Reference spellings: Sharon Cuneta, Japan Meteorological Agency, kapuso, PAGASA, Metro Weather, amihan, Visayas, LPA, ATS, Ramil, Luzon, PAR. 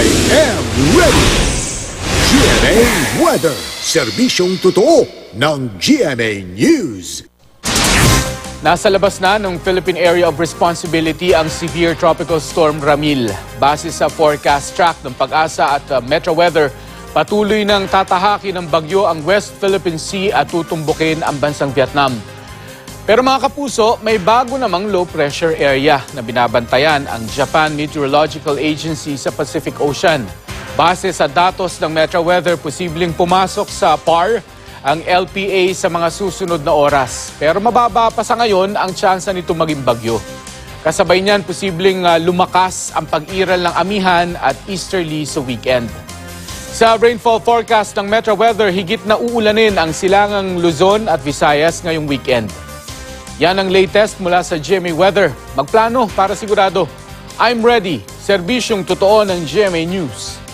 I am ready! GMA Weather, serbisyong totoo ng GMA News. Nasa labas na ng Philippine Area of Responsibility ang severe tropical storm Ramil. Base sa forecast track ng PAGASA at Metro Weather, patuloy nang tatahaki ng bagyo ang West Philippine Sea at tutumbukin ang bansang Vietnam. Pero mga kapuso, may bago namang low pressure area na binabantayan ang Japan Meteorological Agency sa Pacific Ocean. Base sa datos ng Metro Weather, posibleng pumasok sa PAR ang LPA sa mga susunod na oras. Pero mababa pa sa ngayon ang tsansa nito maging bagyo. Kasabay niyan, posibleng lumakas ang pag-iral ng amihan at easterly sa weekend. Sa rainfall forecast ng Metro Weather, higit na uulanin ang silangang Luzon at Visayas ngayong weekend. Yan ang latest mula sa GMA Weather. Magplano para sigurado. I'm ready. Serbisyong totoo ng GMA News.